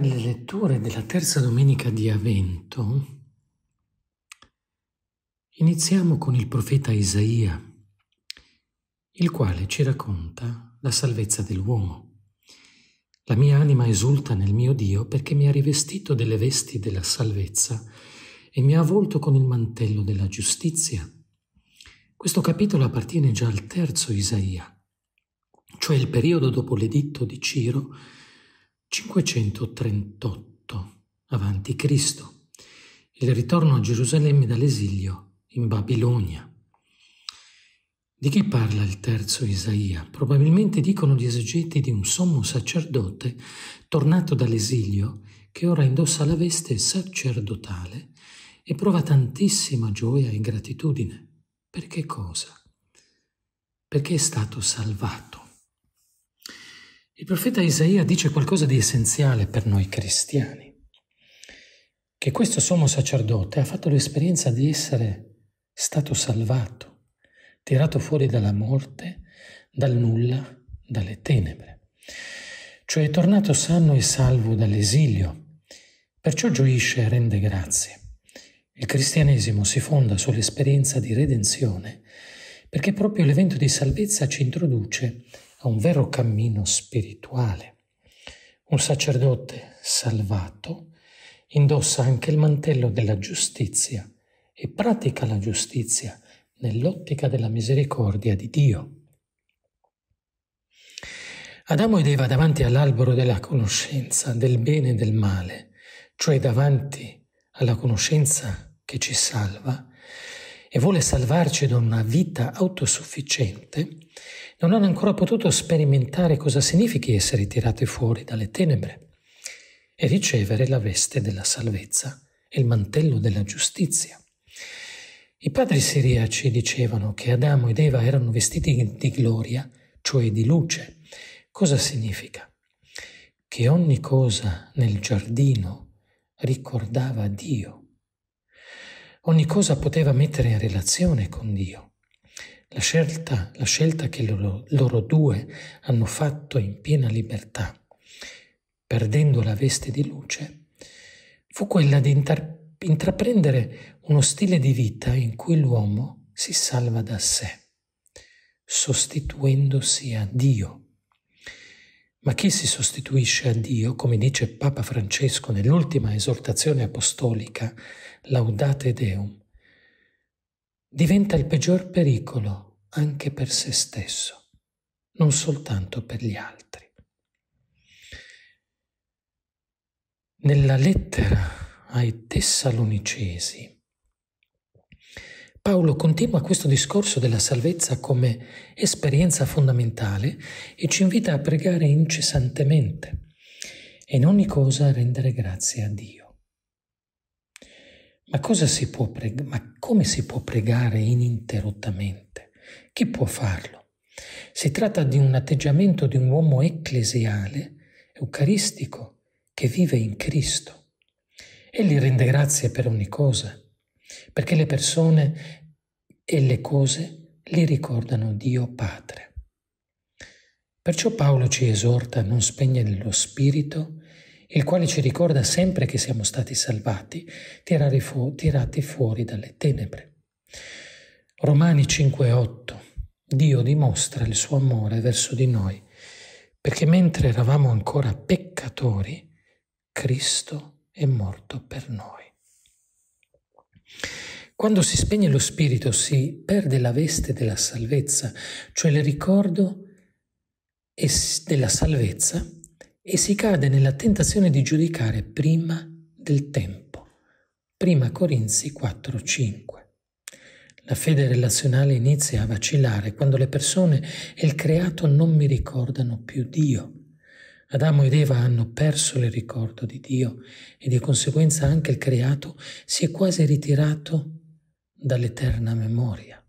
per le letture della terza domenica di Avvento, iniziamo con il profeta Isaia, il quale ci racconta la salvezza dell'uomo. La mia anima esulta nel mio Dio perché mi ha rivestito delle vesti della salvezza e mi ha avvolto con il mantello della giustizia. Questo capitolo appartiene già al terzo Isaia, cioè il periodo dopo l'editto di Ciro, 538 avanti Cristo, il ritorno a Gerusalemme dall'esilio in Babilonia. Di chi parla il terzo Isaia? Probabilmente dicono gli esegeti di un sommo sacerdote tornato dall'esilio che ora indossa la veste sacerdotale e prova tantissima gioia e gratitudine. Perché cosa? Perché è stato salvato. Il profeta Isaia dice qualcosa di essenziale per noi cristiani, che questo sommo sacerdote ha fatto l'esperienza di essere stato salvato, tirato fuori dalla morte, dal nulla, dalle tenebre. Cioè è tornato sano e salvo dall'esilio, perciò gioisce e rende grazie. Il cristianesimo si fonda sull'esperienza di redenzione, perché proprio l'evento di salvezza ci introduce a un vero cammino spirituale. Un sacerdote salvato indossa anche il mantello della giustizia e pratica la giustizia nell'ottica della misericordia di Dio. Adamo ed Eva davanti all'albero della conoscenza del bene e del male, cioè davanti alla conoscenza che ci salva e vuole salvarci da una vita autosufficiente, non hanno ancora potuto sperimentare cosa significhi essere tirati fuori dalle tenebre e ricevere la veste della salvezza e il mantello della giustizia. I padri siriaci dicevano che Adamo ed Eva erano vestiti di gloria, cioè di luce. Cosa significa? Che ogni cosa nel giardino ricordava Dio. Ogni cosa poteva mettere in relazione con Dio. La scelta che loro due hanno fatto in piena libertà, perdendo la veste di luce, fu quella di intraprendere uno stile di vita in cui l'uomo si salva da sé, sostituendosi a Dio. Ma chi si sostituisce a Dio, come dice Papa Francesco nell'ultima esortazione apostolica, Laudate Deum, diventa il peggior pericolo anche per se stesso, non soltanto per gli altri. Nella lettera ai Tessalonicesi, Paolo continua questo discorso della salvezza come esperienza fondamentale e ci invita a pregare incessantemente e in ogni cosa a rendere grazie a Dio. Ma come si può pregare ininterrottamente? Chi può farlo? Si tratta di un atteggiamento di un uomo ecclesiale, eucaristico, che vive in Cristo. Egli rende grazie per ogni cosa, perché le persone e le cose li ricordano Dio Padre. Perciò Paolo ci esorta a non spegnere lo spirito, il quale ci ricorda sempre che siamo stati salvati, tirati fuori dalle tenebre. Romani 5,8. Dio dimostra il suo amore verso di noi, perché mentre eravamo ancora peccatori, Cristo è morto per noi. Quando si spegne lo spirito si perde la veste della salvezza, cioè il ricordo della salvezza, e si cade nella tentazione di giudicare prima del tempo. 1 Corinzi 4,5. La fede relazionale inizia a vacillare quando le persone e il creato non mi ricordano più Dio. Adamo ed Eva hanno perso il ricordo di Dio e di conseguenza anche il creato si è quasi ritirato dall'eterna memoria,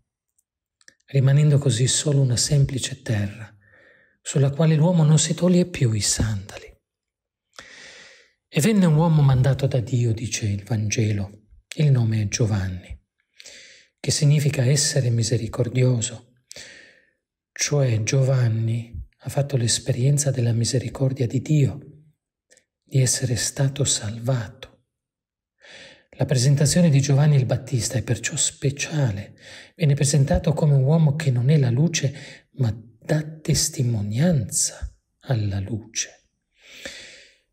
rimanendo così solo una semplice terra, sulla quale l'uomo non si toglie più i sandali. E venne un uomo mandato da Dio, dice il Vangelo, il nome è Giovanni, che significa essere misericordioso, cioè Giovanni ha fatto l'esperienza della misericordia di Dio. di essere stato salvato. La presentazione di Giovanni il Battista è perciò speciale. Viene presentato come un uomo che non è la luce, ma dà testimonianza alla luce.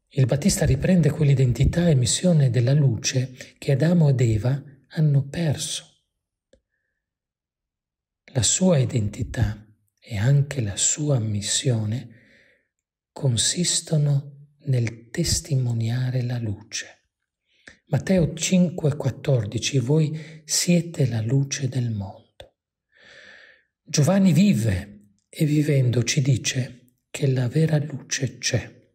Il Battista riprende quell'identità e missione della luce che Adamo ed Eva hanno perso. La sua identità e anche la sua missione consistono nel testimoniare la luce. Matteo 5,14, voi siete la luce del mondo. Giovanni vive e vivendo ci dice che la vera luce c'è.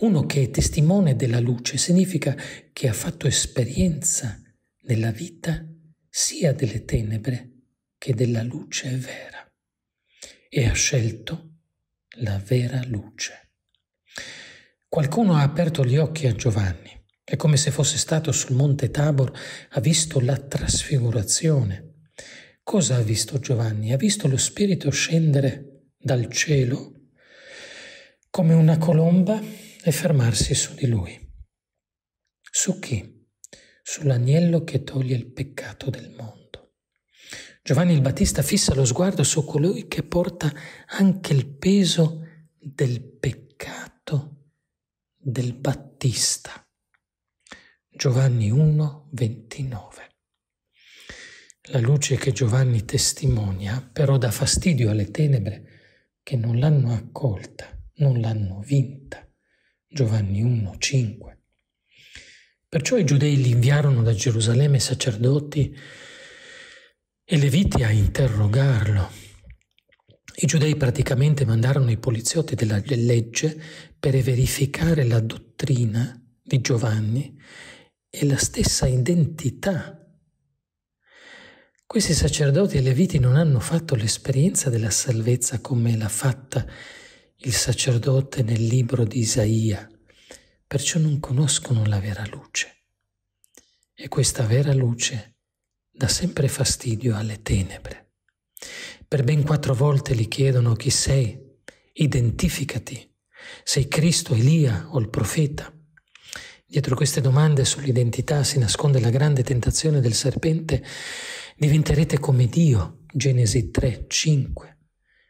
Uno che è testimone della luce significa che ha fatto esperienza nella vita sia delle tenebre che della luce vera e ha scelto la vera luce. Qualcuno ha aperto gli occhi a Giovanni. È come se fosse stato sul monte Tabor, ha visto la trasfigurazione. Cosa ha visto Giovanni? Ha visto lo Spirito scendere dal cielo come una colomba e fermarsi su di lui. Su chi? Sull'agnello che toglie il peccato del mondo. Giovanni il Battista fissa lo sguardo su colui che porta anche il peso del peccato del Battista. Giovanni 1,29. La luce che Giovanni testimonia però dà fastidio alle tenebre che non l'hanno accolta, non l'hanno vinta. Giovanni 1,5. Perciò i giudei li inviarono da Gerusalemme sacerdoti e leviti a interrogarlo. I giudei praticamente mandarono i poliziotti della legge per verificare la dottrina di Giovanni e la stessa identità. Questi sacerdoti e leviti non hanno fatto l'esperienza della salvezza come l'ha fatta il sacerdote nel libro di Isaia, perciò non conoscono la vera luce. E questa vera luce dà sempre fastidio alle tenebre. Per ben 4 volte gli chiedono chi sei, identificati, sei Cristo, Elia o il profeta. Dietro queste domande sull'identità si nasconde la grande tentazione del serpente: diventerete come Dio, Genesi 3,5.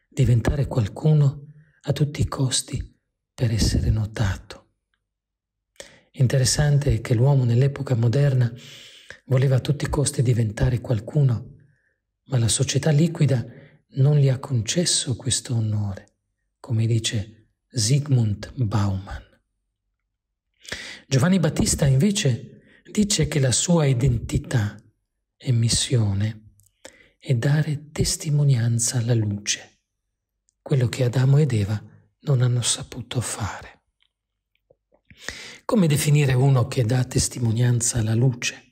Diventare qualcuno a tutti i costi per essere notato. Interessante è che l'uomo nell'epoca moderna voleva a tutti i costi diventare qualcuno, ma la società liquida non gli ha concesso questo onore, come dice Zygmunt Bauman. Giovanni Battista invece dice che la sua identità e missione è dare testimonianza alla luce, quello che Adamo ed Eva non hanno saputo fare. Come definire uno che dà testimonianza alla luce?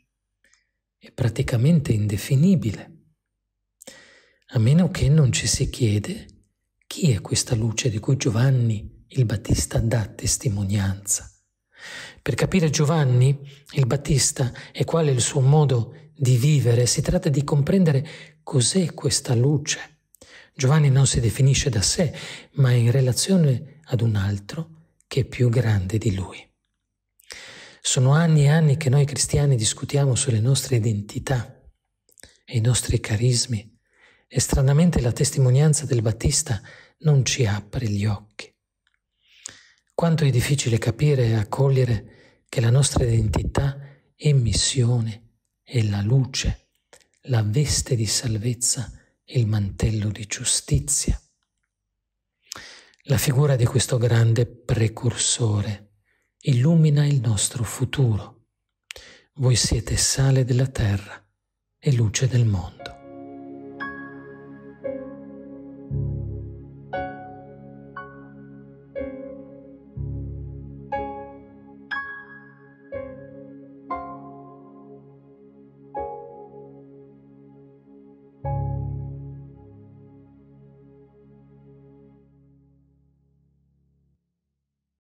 È praticamente indefinibile, a meno che non ci si chiede chi è questa luce di cui Giovanni il Battista dà testimonianza. Per capire Giovanni il Battista e qual è il suo modo di vivere, si tratta di comprendere cos'è questa luce. Giovanni non si definisce da sé, ma è in relazione ad un altro che è più grande di lui. Sono anni e anni che noi cristiani discutiamo sulle nostre identità e i nostri carismi, e stranamente la testimonianza del Battista non ci apre gli occhi. Quanto è difficile capire e accogliere che la nostra identità e missione è la luce, la veste di salvezza e il mantello di giustizia. La figura di questo grande precursore illumina il nostro futuro. Voi siete sale della terra e luce del mondo.